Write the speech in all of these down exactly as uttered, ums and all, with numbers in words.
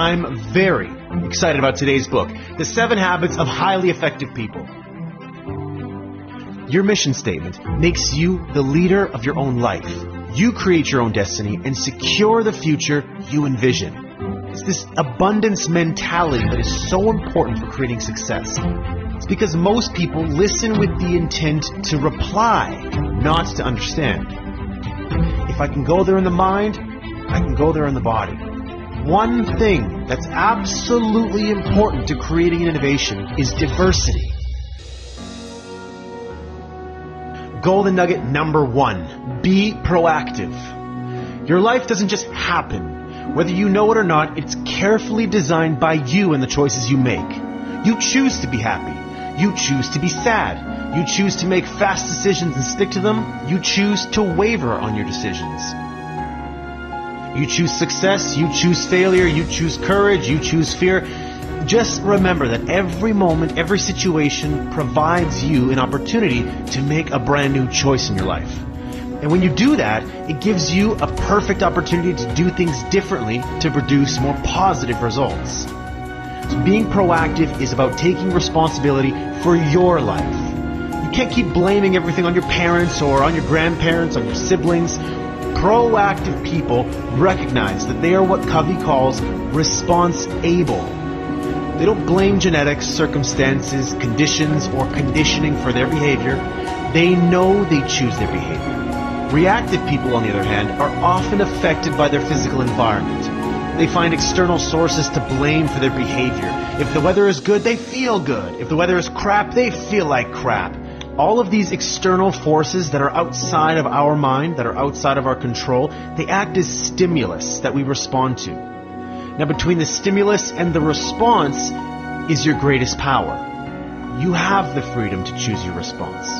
I'm very excited about today's book, The Seven Habits of Highly Effective People. Your mission statement makes you the leader of your own life. You create your own destiny and secure the future you envision. It's this abundance mentality that is so important for creating success. It's because most people listen with the intent to reply, not to understand. If I can go there in the mind, I can go there in the body. One thing that's absolutely important to creating an innovation is diversity. Golden nugget number one, be proactive. Your life doesn't just happen. Whether you know it or not, it's carefully designed by you and the choices you make. You choose to be happy. You choose to be sad. You choose to make fast decisions and stick to them. You choose to waver on your decisions. You choose success. You choose failure. You choose courage. You choose fear. Just remember that every moment, every situation provides you an opportunity to make a brand new choice in your life. And when you do that, it gives you a perfect opportunity to do things differently to produce more positive results. So being proactive is about taking responsibility for your life. You can't keep blaming everything on your parents or on your grandparents, on your siblings. Proactive people recognize that they are what Covey calls response-able. They don't blame genetics, circumstances, conditions, or conditioning for their behavior. They know they choose their behavior. Reactive people, on the other hand, are often affected by their physical environment. They find external sources to blame for their behavior. If the weather is good, they feel good. If the weather is crap, they feel like crap. All of these external forces that are outside of our mind, that are outside of our control, they act as stimulus that we respond to. Now, between the stimulus and the response is your greatest power. You have the freedom to choose your response.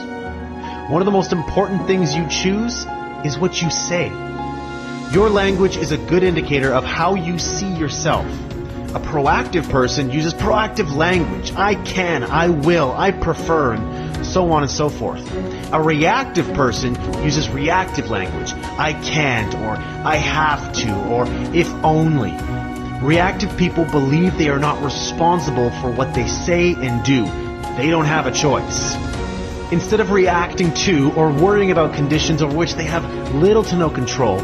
One of the most important things you choose is what you say. Your language is a good indicator of how you see yourself. A proactive person uses proactive language. I can, I will, I prefer, and so on and so forth. A reactive person uses reactive language. I can't, or I have to, or if only. Reactive people believe they are not responsible for what they say and do. They don't have a choice. Instead of reacting to or worrying about conditions over which they have little to no control,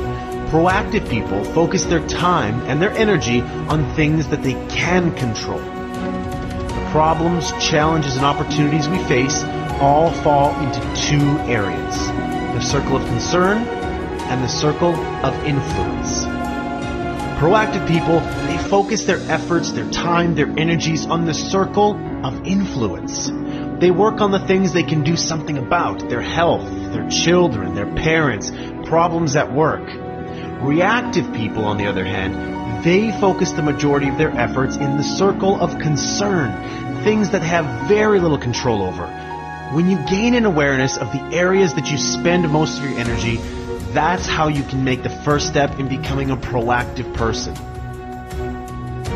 proactive people focus their time and their energy on things that they can control. The problems, challenges, and opportunities we face all fall into two areas: the circle of concern and the circle of influence. Proactive people, they focus their efforts, their time, their energies on the circle of influence. They work on the things they can do something about: their health, their children, their parents, problems at work. Reactive people, on the other hand, they focus the majority of their efforts in the circle of concern, things that have very little control over. When you gain an awareness of the areas that you spend most of your energy, that's how you can make the first step in becoming a proactive person.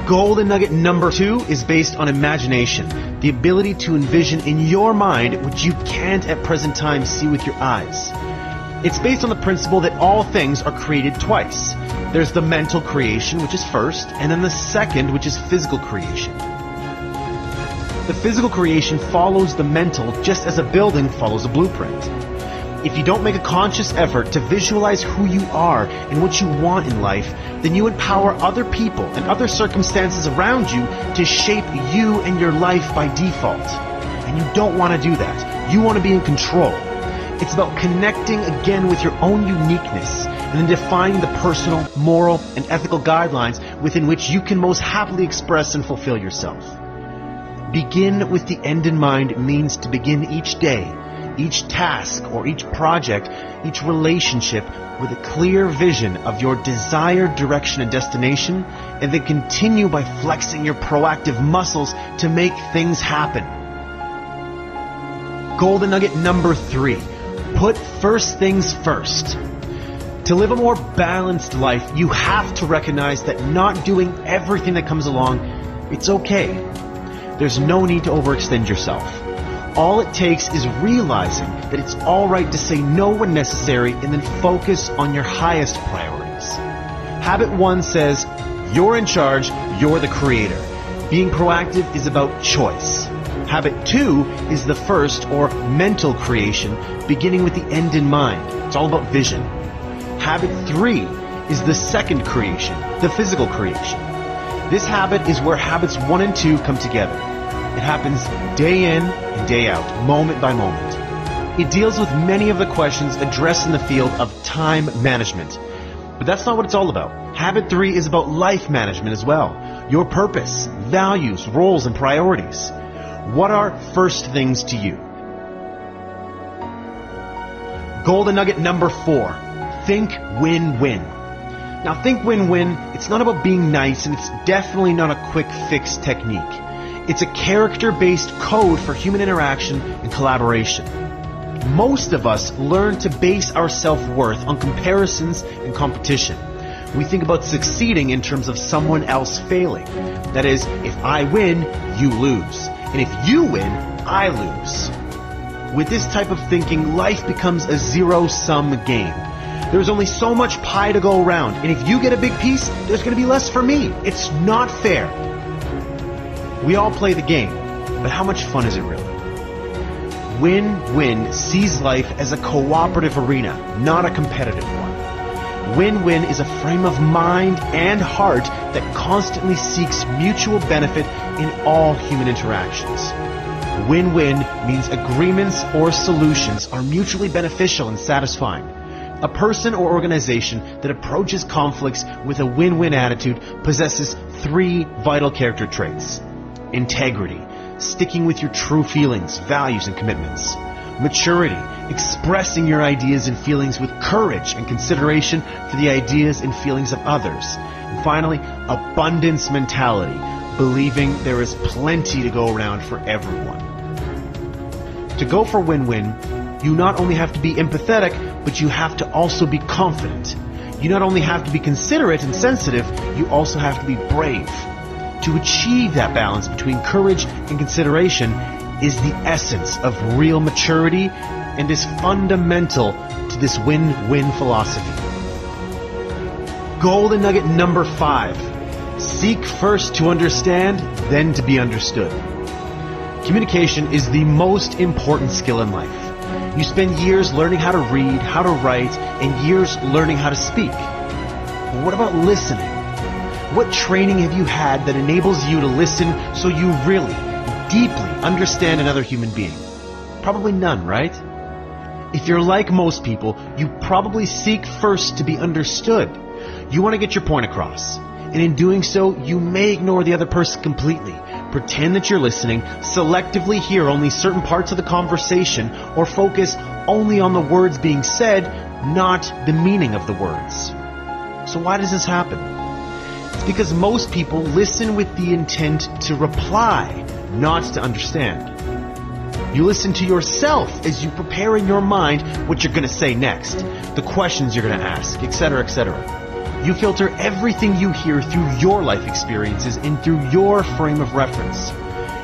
Golden nugget number two is based on imagination, the ability to envision in your mind what you can't at present time see with your eyes. It's based on the principle that all things are created twice. There's the mental creation, which is first, and then the second, which is physical creation. The physical creation follows the mental just as a building follows a blueprint. If you don't make a conscious effort to visualize who you are and what you want in life, then you empower other people and other circumstances around you to shape you and your life by default. And you don't want to do that. You want to be in control. It's about connecting again with your own uniqueness and then defining the personal, moral, and ethical guidelines within which you can most happily express and fulfill yourself. Begin with the end in mind means to begin each day, each task or each project, each relationship with a clear vision of your desired direction and destination, and then continue by flexing your proactive muscles to make things happen. Golden nugget number three, put first things first. To live a more balanced life, you have to recognize that not doing everything that comes along, it's okay. There's no need to overextend yourself. All it takes is realizing that it's all right to say no when necessary and then focus on your highest priorities. Habit one says, You're in charge, you're the creator. Being proactive is about choice. Habit two is the first or mental creation, beginning with the end in mind. It's all about vision. Habit three is the second creation, the physical creation. This habit is where habits one and two come together. It happens day in and day out, moment by moment. It deals with many of the questions addressed in the field of time management. But that's not what it's all about. Habit three is about life management as well. Your purpose, values, roles, and priorities. What are first things to you? Golden nugget number four, think win-win. Now think win-win, it's not about being nice, and it's definitely not a quick fix technique. It's a character-based code for human interaction and collaboration. Most of us learn to base our self-worth on comparisons and competition. We think about succeeding in terms of someone else failing. That is, if I win, you lose. And if you win, I lose. With this type of thinking, life becomes a zero-sum game. There's only so much pie to go around, and if you get a big piece, there's going to be less for me. It's not fair. We all play the game, but how much fun is it really? Win-win sees life as a cooperative arena, not a competitive one. Win-win is a frame of mind and heart that constantly seeks mutual benefit in all human interactions. Win-win means agreements or solutions are mutually beneficial and satisfying. A person or organization that approaches conflicts with a win-win attitude possesses three vital character traits: integrity, sticking with your true feelings, values, and commitments; maturity, expressing your ideas and feelings with courage and consideration for the ideas and feelings of others; and finally, abundance mentality, believing there is plenty to go around for everyone. To go for win-win, you not only have to be empathetic, but you have to also be confident. You not only have to be considerate and sensitive, you also have to be brave. To achieve that balance between courage and consideration is the essence of real maturity and is fundamental to this win-win philosophy. Golden nugget number five, seek first to understand, then to be understood. Communication is the most important skill in life. You spend years learning how to read, how to write, and years learning how to speak. But what about listening? What training have you had that enables you to listen so you really, deeply understand another human being? Probably none, right? If you're like most people, you probably seek first to be understood. You want to get your point across, and in doing so, you may ignore the other person completely. Pretend that you're listening, selectively hear only certain parts of the conversation, or focus only on the words being said, not the meaning of the words. So why does this happen? It's because most people listen with the intent to reply, not to understand. You listen to yourself as you prepare in your mind what you're going to say next, the questions you're going to ask, et cetera, et cetera. You filter everything you hear through your life experiences and through your frame of reference.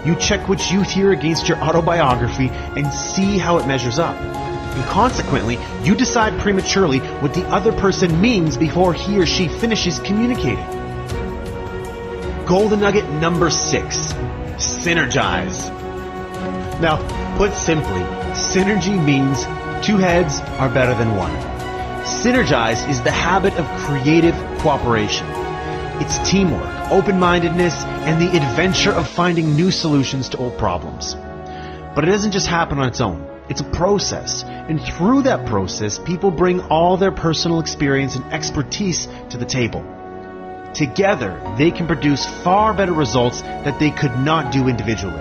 You check what you hear against your autobiography and see how it measures up. And consequently, you decide prematurely what the other person means before he or she finishes communicating. Golden nugget number six, synergize. Now, put simply, synergy means two heads are better than one. Synergize is the habit of creative cooperation. It's teamwork, open-mindedness, and the adventure of finding new solutions to old problems. But it doesn't just happen on its own. It's a process, and through that process, people bring all their personal experience and expertise to the table. Together, they can produce far better results that they could not do individually.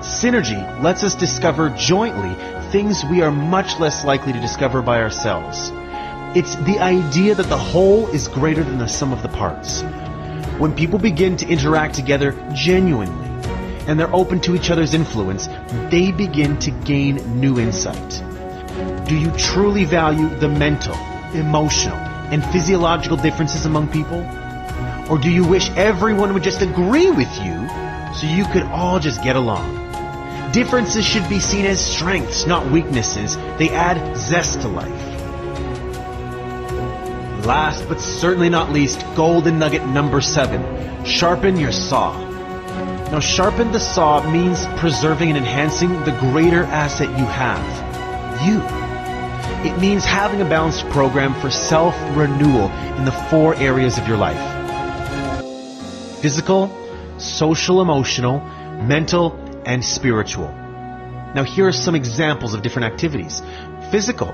Synergy lets us discover jointly things we are much less likely to discover by ourselves. It's the idea that the whole is greater than the sum of the parts. When people begin to interact together genuinely, and they're open to each other's influence, they begin to gain new insight. Do you truly value the mental, emotional, and physiological differences among people? Or do you wish everyone would just agree with you so you could all just get along? Differences should be seen as strengths, not weaknesses. They add zest to life. Last but certainly not least, golden nugget number seven, sharpen your saw. Now, sharpen the saw means preserving and enhancing the greater asset you have, you. It means having a balanced program for self-renewal in the four areas of your life: physical, social, emotional, mental, and spiritual. Now, here are some examples of different activities. Physical,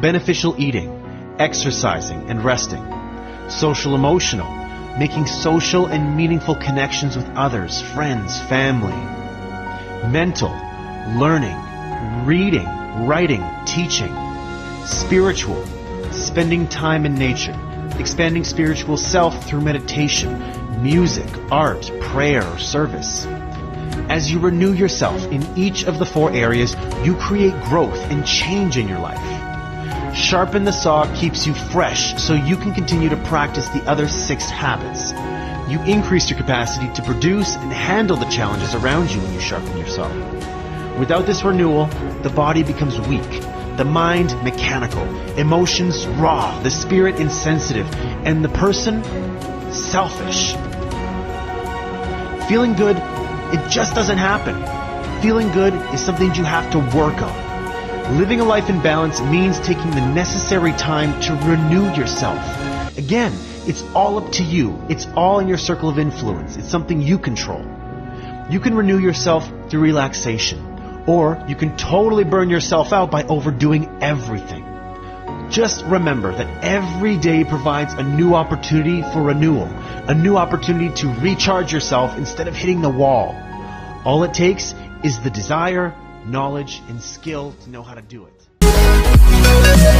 beneficial eating, exercising and resting. Social emotional, making social and meaningful connections with others, friends, family. Mental, learning, reading, writing, teaching. Spiritual, spending time in nature, expanding spiritual self through meditation, music, art, prayer, or service. As you renew yourself in each of the four areas, you create growth and change in your life. Sharpen the saw keeps you fresh so you can continue to practice the other six habits. You increase your capacity to produce and handle the challenges around you when you sharpen your saw. Without this renewal, the body becomes weak, the mind mechanical, emotions raw, the spirit insensitive, and the person selfish. Feeling good, it just doesn't happen. Feeling good is something you have to work on. Living a life in balance means taking the necessary time to renew yourself. Again, it's all up to you. It's all in your circle of influence. It's something you control. You can renew yourself through relaxation, or you can totally burn yourself out by overdoing everything. Just remember that every day provides a new opportunity for renewal, a new opportunity to recharge yourself instead of hitting the wall. All it takes is the desire, knowledge, and skill to know how to do it.